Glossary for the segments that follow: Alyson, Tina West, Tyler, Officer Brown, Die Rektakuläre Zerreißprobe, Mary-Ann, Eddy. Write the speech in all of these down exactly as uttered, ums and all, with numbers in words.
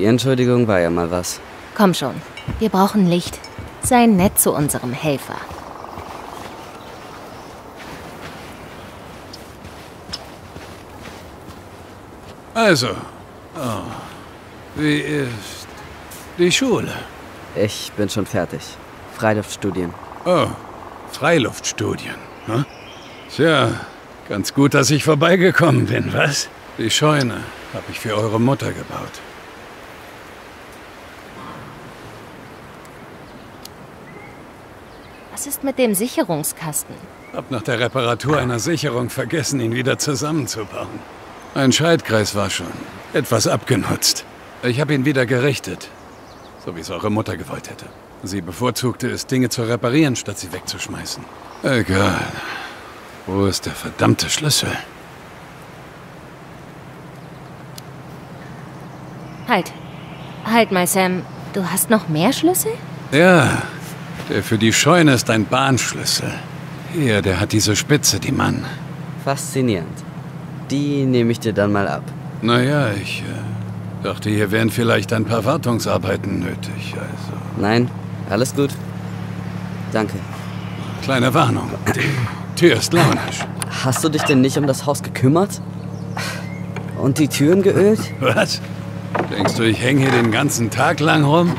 die Entschuldigung war ja mal was. Komm schon, wir brauchen Licht. Sei nett zu unserem Helfer. Also, oh, wie ist die Schule? Ich bin schon fertig. Freiluftstudien. Oh, Freiluftstudien. Hm? Tja, ganz gut, dass ich vorbeigekommen bin, was? Die Scheune habe ich für eure Mutter gebaut. Was ist mit dem Sicherungskasten? Hab nach der Reparatur einer Sicherung vergessen, ihn wieder zusammenzubauen. Ein Schaltkreis war schon etwas abgenutzt. Ich habe ihn wieder gerichtet, so wie es eure Mutter gewollt hätte. Sie bevorzugte es, Dinge zu reparieren, statt sie wegzuschmeißen. Egal. Wo ist der verdammte Schlüssel? Halt. Halt mal, Sam. Du hast noch mehr Schlüssel? Ja. Der für die Scheune ist ein Bahnschlüssel. Hier, der hat diese Spitze, die Mann. Faszinierend. Die nehme ich dir dann mal ab. Naja, ich äh, dachte, hier wären vielleicht ein paar Wartungsarbeiten nötig, also... Nein, alles gut. Danke. Kleine Warnung. Die Tür ist launisch. Hast du dich denn nicht um das Haus gekümmert? Und die Türen geölt? Was? Denkst du, ich hänge hier den ganzen Tag lang rum?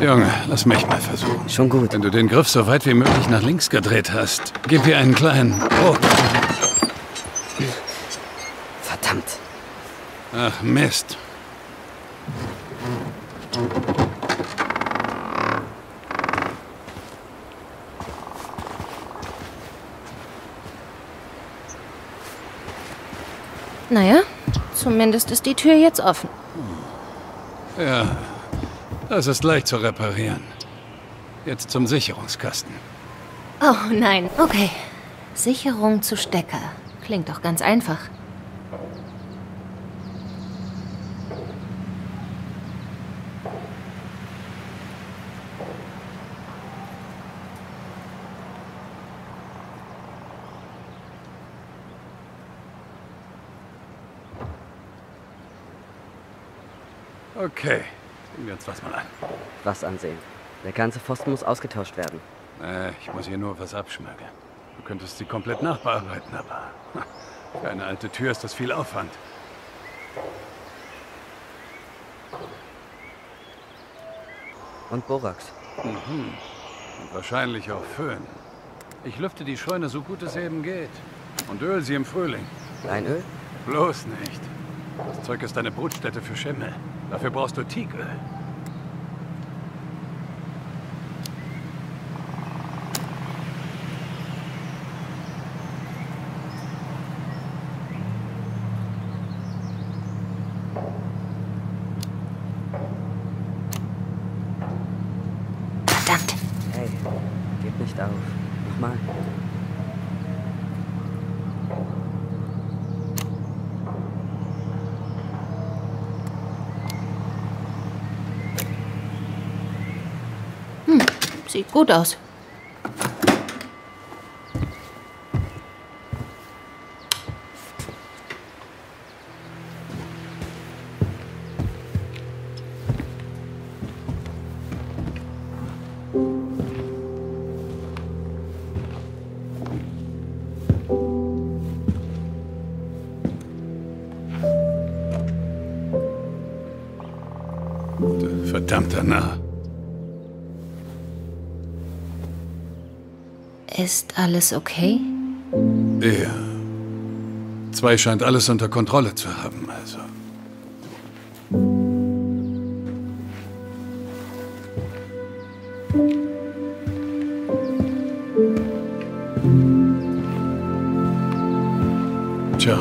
Junge, lass mich mal versuchen. Schon gut. Wenn du den Griff so weit wie möglich nach links gedreht hast, gib ihr einen kleinen... Oh. Verdammt. Ach, Mist. Naja, zumindest ist die Tür jetzt offen. Ja, das ist leicht zu reparieren. Jetzt zum Sicherungskasten. Oh nein, okay. Sicherung zu Stecker. Klingt doch ganz einfach. Okay, sehen wir uns das mal an. Was ansehen? Der ganze Pfosten muss ausgetauscht werden. Äh, ich muss hier nur was abschmögeln. Du könntest sie komplett nachbearbeiten, aber für eine alte Tür ist das viel Aufwand. Und Borax. Mhm. Und wahrscheinlich auch Föhn. Ich lüfte die Scheune so gut es eben geht. Und öl sie im Frühling. Ein Öl? Bloß nicht. Das Zeug ist eine Brutstätte für Schimmel. Dafür brauchst du Teaköl. Verdammt! Hey, geht nicht auf. Nochmal. Sieht gut aus. Verdammter Narr. Ist alles okay? Ja. Zwei scheint alles unter Kontrolle zu haben, also. Tja.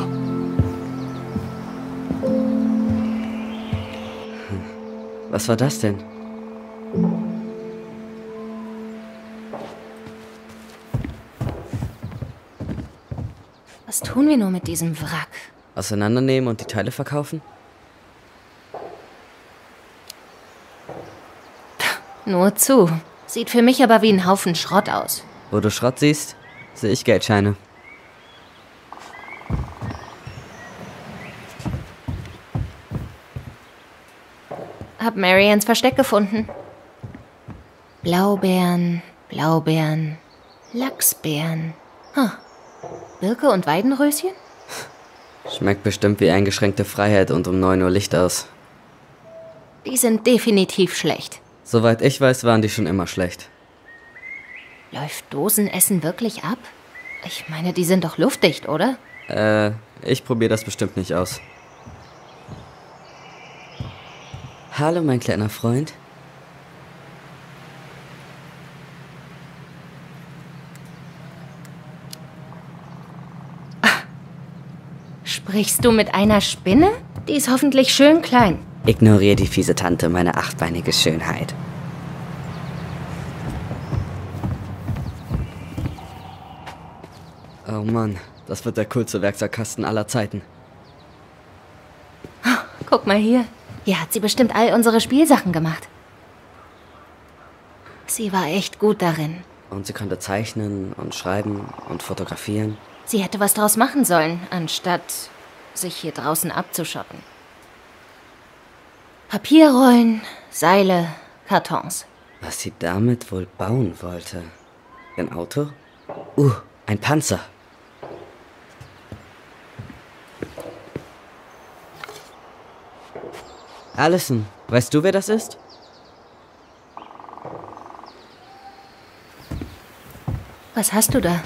Was war das denn? Was tun wir nur mit diesem Wrack? Auseinandernehmen und die Teile verkaufen? Nur zu. Sieht für mich aber wie ein Haufen Schrott aus. Wo du Schrott siehst, sehe ich Geldscheine. Mary-Anns Versteck gefunden. Blaubeeren, Blaubeeren, Lachsbeeren. Huh. Birke und Weidenröschen? Schmeckt bestimmt wie eingeschränkte Freiheit und um neun Uhr Licht aus. Die sind definitiv schlecht. Soweit ich weiß, waren die schon immer schlecht. Läuft Dosenessen wirklich ab? Ich meine, die sind doch luftdicht, oder? Äh, ich probiere das bestimmt nicht aus. Hallo, mein kleiner Freund. Ach. Sprichst du mit einer Spinne? Die ist hoffentlich schön klein. Ignoriere die fiese Tante, meine achtbeinige Schönheit. Oh Mann, das wird der coolste Werkzeugkasten aller Zeiten. Oh, guck mal hier. Hier hat sie bestimmt all unsere Spielsachen gemacht. Sie war echt gut darin. Und sie konnte zeichnen und schreiben und fotografieren. Sie hätte was draus machen sollen, anstatt sich hier draußen abzuschotten. Papierrollen, Seile, Kartons. Was sie damit wohl bauen wollte? Ein Auto? Uh, ein Panzer. Alyson, weißt du, wer das ist? Was hast du da?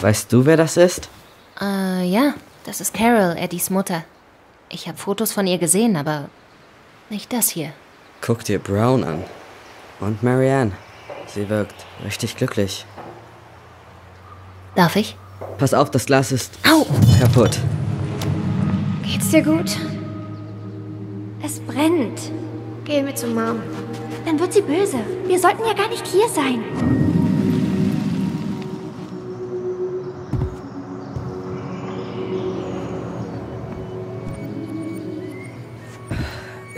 Weißt du, wer das ist? Äh, ja, das ist Carol, Eddys Mutter. Ich habe Fotos von ihr gesehen, aber nicht das hier. Guck dir Brown an. Und Mary-Ann. Sie wirkt richtig glücklich. Darf ich? Pass auf, das Glas ist Au. kaputt. Geht's dir gut? Es brennt. Geh mit zu Mom. Dann wird sie böse. Wir sollten ja gar nicht hier sein.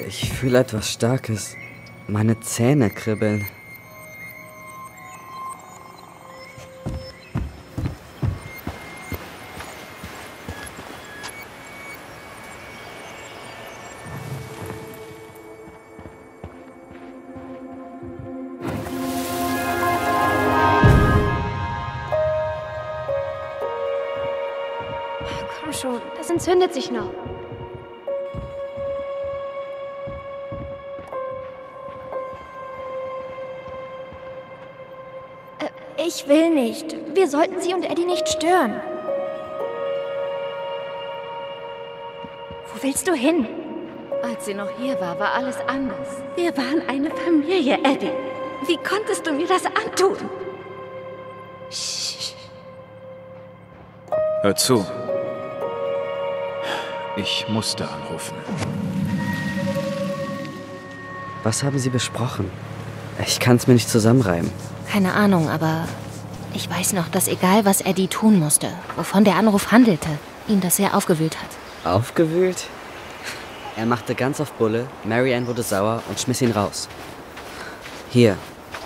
Ich fühle etwas Starkes. Meine Zähne kribbeln. Komm schon, das entzündet sich noch. Äh, ich will nicht. Wir sollten sie und Eddy nicht stören. Wo willst du hin? Als sie noch hier war, war alles anders. Wir waren eine Familie, Eddy. Wie konntest du mir das antun? Shh. Hör zu. Ich musste anrufen. Was haben Sie besprochen? Ich kann es mir nicht zusammenreimen. Keine Ahnung, aber ich weiß noch, dass egal, was Eddy tun musste, wovon der Anruf handelte, ihn das sehr aufgewühlt hat. Aufgewühlt? Er machte ganz auf Bulle, Mary-Ann wurde sauer und schmiss ihn raus. Hier,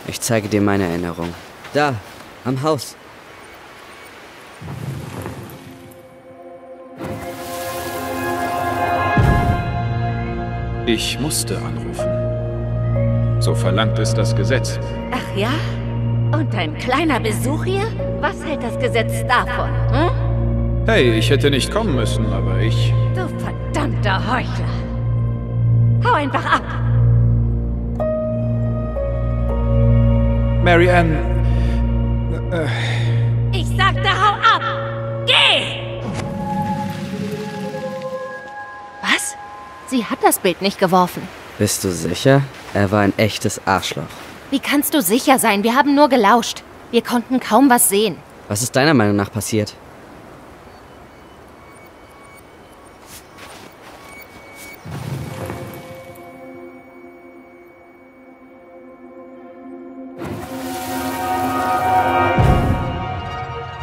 ich zeige dir meine Erinnerung. Da, am Haus. Ich musste anrufen. So verlangt es das Gesetz. Ach ja? Und dein kleiner Besuch hier? Was hält das Gesetz davon, hm? Hey, ich hätte nicht kommen müssen, aber ich... Du verdammter Heuchler! Hau einfach ab! Mary-Ann... Äh, ich sagte, hau ab! Geh! Sie hat das Bild nicht geworfen. Bist du sicher? Er war ein echtes Arschloch. Wie kannst du sicher sein? Wir haben nur gelauscht. Wir konnten kaum was sehen. Was ist deiner Meinung nach passiert?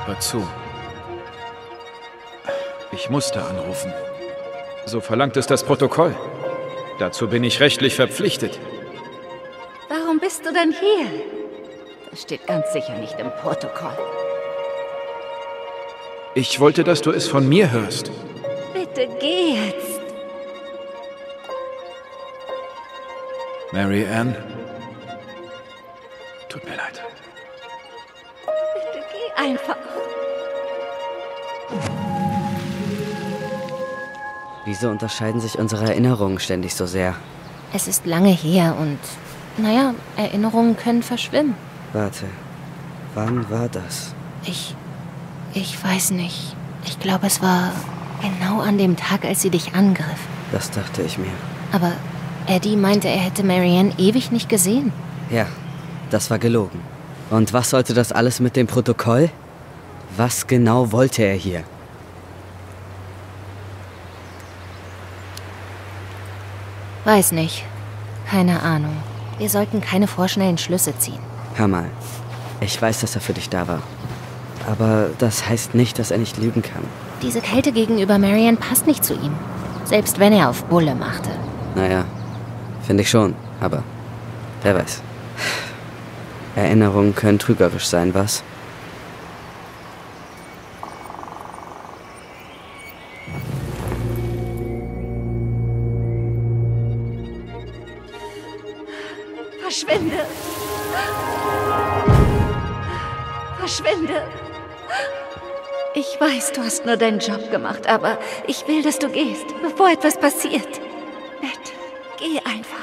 Hör zu. Ich musste anrufen. So verlangt es das Protokoll. Dazu bin ich rechtlich verpflichtet. Warum bist du denn hier? Das steht ganz sicher nicht im Protokoll. Ich wollte, dass du es von mir hörst. Bitte geh jetzt. Mary-Ann? Tut mir leid. Bitte geh einfach. Wieso unterscheiden sich unsere Erinnerungen ständig so sehr? Es ist lange her und, naja, Erinnerungen können verschwimmen. Warte, wann war das? Ich, ich weiß nicht. Ich glaube, es war genau an dem Tag, als sie dich angriff. Das dachte ich mir. Aber Eddy meinte, er hätte Mary-Ann ewig nicht gesehen. Ja, das war gelogen. Und was sollte das alles mit dem Protokoll? Was genau wollte er hier? Weiß nicht. Keine Ahnung. Wir sollten keine vorschnellen Schlüsse ziehen. Hör mal, ich weiß, dass er für dich da war. Aber das heißt nicht, dass er nicht lügen kann. Diese Kälte gegenüber Mary-Ann passt nicht zu ihm. Selbst wenn er auf Bulle machte. Naja, finde ich schon. Aber wer weiß. Erinnerungen können trügerisch sein, was? Verschwinde! Verschwinde! Ich weiß, du hast nur deinen Job gemacht, aber ich will, dass du gehst, bevor etwas passiert. Bitte, geh einfach.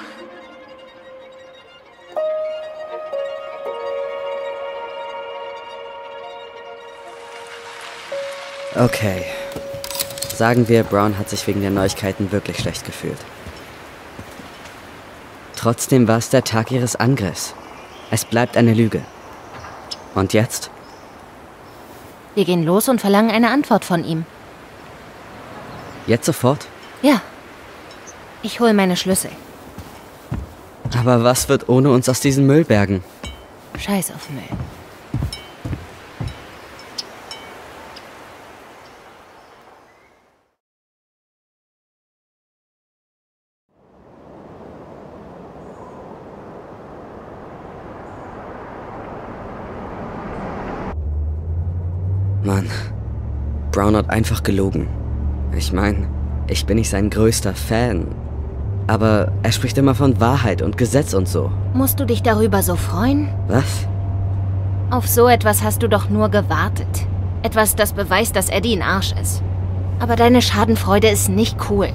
Okay. Sagen wir, Brown hat sich wegen der Neuigkeiten wirklich schlecht gefühlt. Trotzdem war es der Tag ihres Angriffs. Es bleibt eine Lüge. Und jetzt? Wir gehen los und verlangen eine Antwort von ihm. Jetzt sofort? Ja. Ich hole meine Schlüssel. Aber was wird ohne uns aus diesen Müllbergen? Scheiß auf Müll. Mann, Brown hat einfach gelogen. Ich meine, ich bin nicht sein größter Fan. Aber er spricht immer von Wahrheit und Gesetz und so. Musst du dich darüber so freuen? Was? Auf so etwas hast du doch nur gewartet. Etwas, das beweist, dass Eddy ein Arsch ist. Aber deine Schadenfreude ist nicht cool.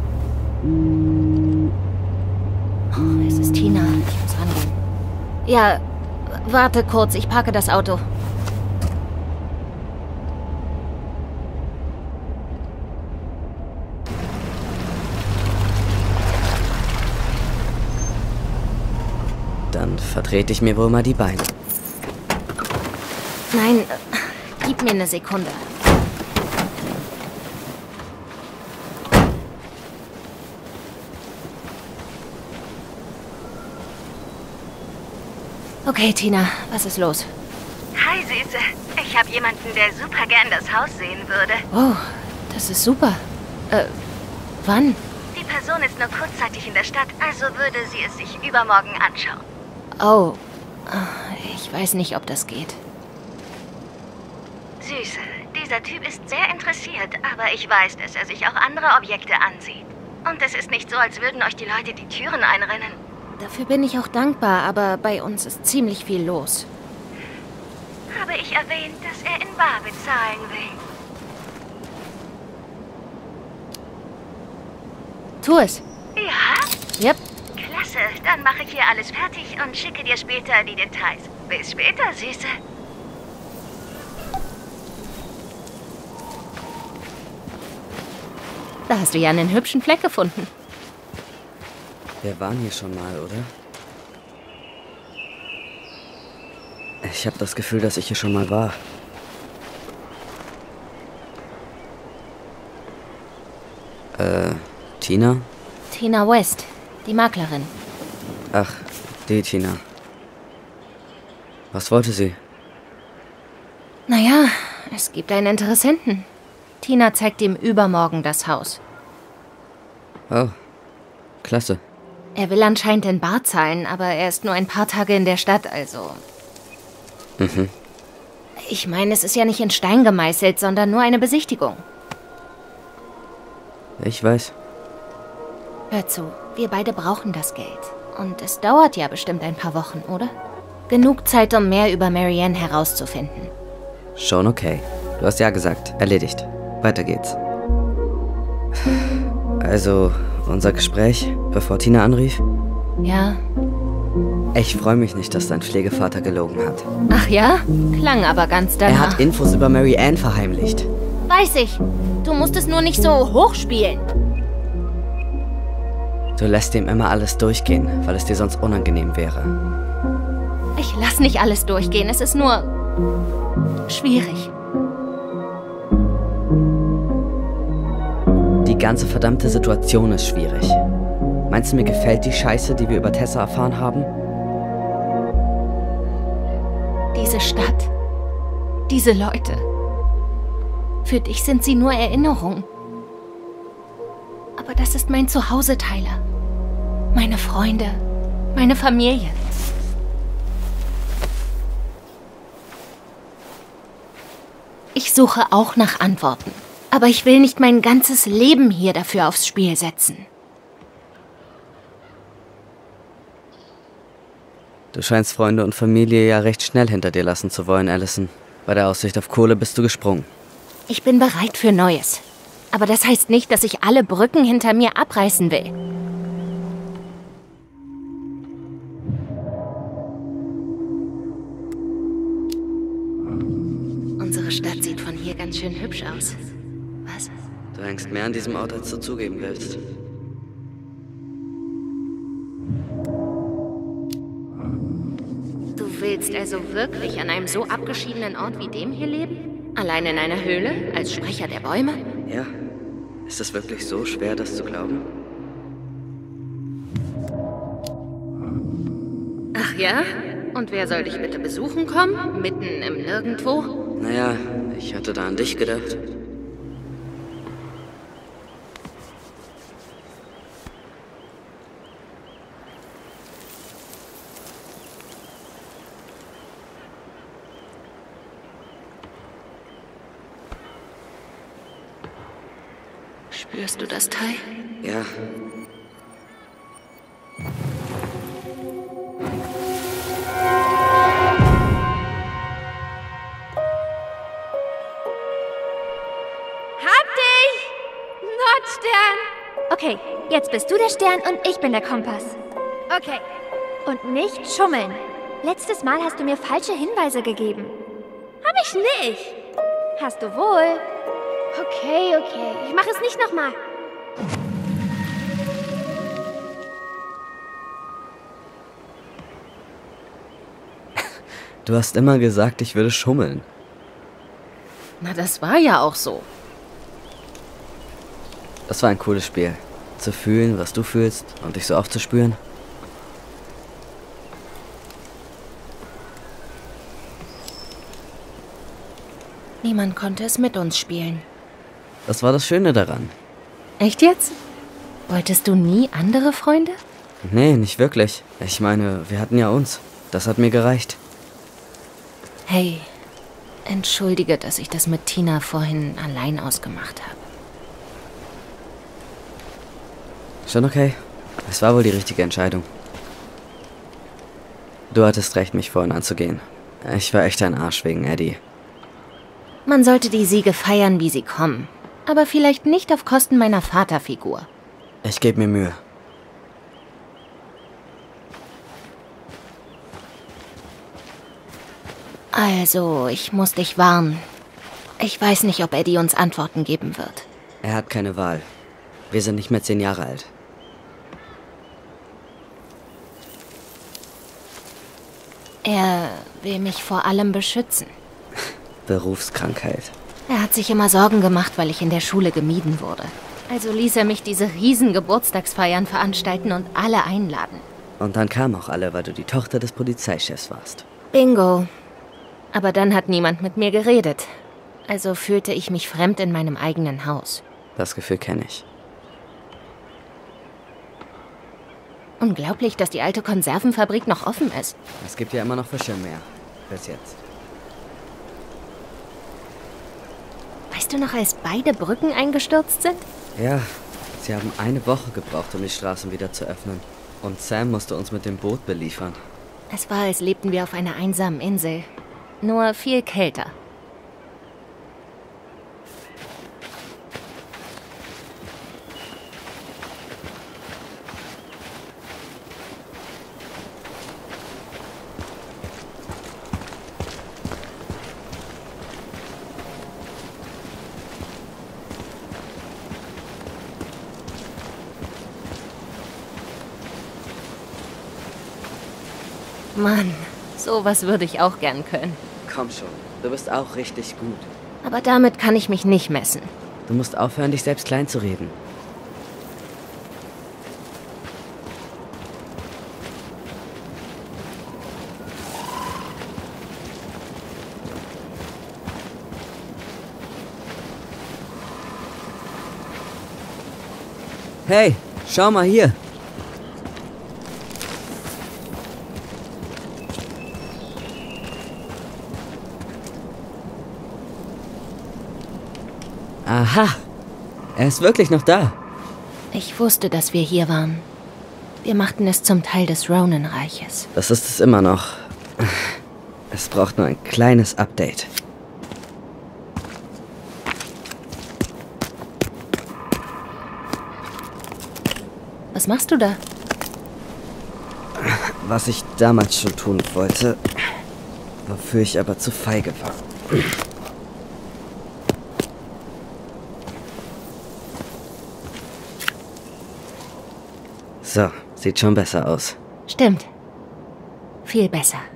Oh, es ist Tina. Ich muss rangehen. Ja, warte kurz, ich parke das Auto. Dann verdrehte ich mir wohl mal die Beine. Nein, äh, gib mir eine Sekunde. Okay, Tina, was ist los? Hi, Süße. Ich habe jemanden, der super gern das Haus sehen würde. Oh, das ist super. Äh, wann? Die Person ist nur kurzzeitig in der Stadt, also würde sie es sich übermorgen anschauen. Oh, ich weiß nicht, ob das geht. Süße, dieser Typ ist sehr interessiert, aber ich weiß, dass er sich auch andere Objekte ansieht. Und es ist nicht so, als würden euch die Leute die Türen einrennen. Dafür bin ich auch dankbar, aber bei uns ist ziemlich viel los. Habe ich erwähnt, dass er in bar bezahlen will? Tu es. Ja? Yep. Klasse, dann mache ich hier alles fertig und schicke dir später die Details. Bis später, Süße. Da hast du ja einen hübschen Fleck gefunden. Wir waren hier schon mal, oder? Ich habe das Gefühl, dass ich hier schon mal war. Äh, Tina? Tina West. Die Maklerin. Ach, die Tina. Was wollte sie? Naja, es gibt einen Interessenten. Tina zeigt ihm übermorgen das Haus. Oh, klasse. Er will anscheinend in bar zahlen, aber er ist nur ein paar Tage in der Stadt, also... Mhm. Ich meine, es ist ja nicht in Stein gemeißelt, sondern nur eine Besichtigung. Ich weiß. Hör zu, wir beide brauchen das Geld. Und es dauert ja bestimmt ein paar Wochen, oder? Genug Zeit, um mehr über Mary-Ann herauszufinden. Schon okay. Du hast ja gesagt. Erledigt. Weiter geht's. Also, unser Gespräch, bevor Tina anrief? Ja. Ich freue mich nicht, dass dein Pflegevater gelogen hat. Ach ja? Klang aber ganz danach. Er hat Infos über Mary-Ann verheimlicht. Weiß ich. Du musst es nur nicht so hochspielen. Du lässt ihm immer alles durchgehen, weil es dir sonst unangenehm wäre. Ich lass nicht alles durchgehen, es ist nur schwierig. Die ganze verdammte Situation ist schwierig. Meinst du, mir gefällt die Scheiße, die wir über Tessa erfahren haben? Diese Stadt, diese Leute. Für dich sind sie nur Erinnerungen. Aber das ist mein Zuhause, Tyler. Meine Freunde, meine Familie. Ich suche auch nach Antworten, aber ich will nicht mein ganzes Leben hier dafür aufs Spiel setzen. Du scheinst Freunde und Familie ja recht schnell hinter dir lassen zu wollen, Alyson. Bei der Aussicht auf Kohle bist du gesprungen. Ich bin bereit für Neues. Aber das heißt nicht, dass ich alle Brücken hinter mir abreißen will. Ganz schön hübsch aus. Was? Du hängst mehr an diesem Ort, als du zugeben willst. Du willst also wirklich an einem so abgeschiedenen Ort wie dem hier leben? Allein in einer Höhle? Als Sprecher der Bäume? Ja. Ist es wirklich so schwer, das zu glauben? Ach ja? Und wer soll dich bitte besuchen kommen? Mitten im Nirgendwo? Naja, ich hatte da an dich gedacht. Spürst du das, Teil? Ja. Okay, jetzt bist du der Stern und ich bin der Kompass. Okay. Und nicht schummeln. Letztes Mal hast du mir falsche Hinweise gegeben. Hab ich nicht. Hast du wohl. Okay, okay. Ich mache es nicht nochmal. Du hast immer gesagt, ich würde schummeln. Na, das war ja auch so. Das war ein cooles Spiel. Zu fühlen, was du fühlst und dich so aufzuspüren. Niemand konnte es mit uns spielen. Das war das Schöne daran. Echt jetzt? Wolltest du nie andere Freunde? Nee, nicht wirklich. Ich meine, wir hatten ja uns. Das hat mir gereicht. Hey, entschuldige, dass ich das mit Tina vorhin allein ausgemacht habe. Schon okay. Es war wohl die richtige Entscheidung. Du hattest recht, mich vorhin anzugehen. Ich war echt ein Arsch wegen Eddy. Man sollte die Siege feiern, wie sie kommen. Aber vielleicht nicht auf Kosten meiner Vaterfigur. Ich gebe mir Mühe. Also, ich muss dich warnen. Ich weiß nicht, ob Eddy uns Antworten geben wird. Er hat keine Wahl. Wir sind nicht mehr zehn Jahre alt. Er will mich vor allem beschützen. Berufskrankheit. Er hat sich immer Sorgen gemacht, weil ich in der Schule gemieden wurde. Also ließ er mich diese riesen Geburtstagsfeiern veranstalten und alle einladen. Und dann kamen auch alle, weil du die Tochter des Polizeichefs warst. Bingo. Aber dann hat niemand mit mir geredet. Also fühlte ich mich fremd in meinem eigenen Haus. Das Gefühl kenne ich. Unglaublich, dass die alte Konservenfabrik noch offen ist. Es gibt ja immer noch Fische mehr. Bis jetzt. Weißt du noch, als beide Brücken eingestürzt sind? Ja, sie haben eine Woche gebraucht, um die Straßen wieder zu öffnen. Und Sam musste uns mit dem Boot beliefern. Es war, als lebten wir auf einer einsamen Insel. Nur viel kälter. Mann, sowas würde ich auch gern können. Komm schon, du bist auch richtig gut. Aber damit kann ich mich nicht messen. Du musst aufhören, dich selbst klein zu reden. Hey, schau mal hier. Aha, er ist wirklich noch da. Ich wusste, dass wir hier waren. Wir machten es zum Teil des Ronin-Reiches. Das ist es immer noch. Es braucht nur ein kleines Update. Was machst du da? Was ich damals schon tun wollte, wofür ich aber zu feige war. So, sieht schon besser aus. Stimmt. Viel besser.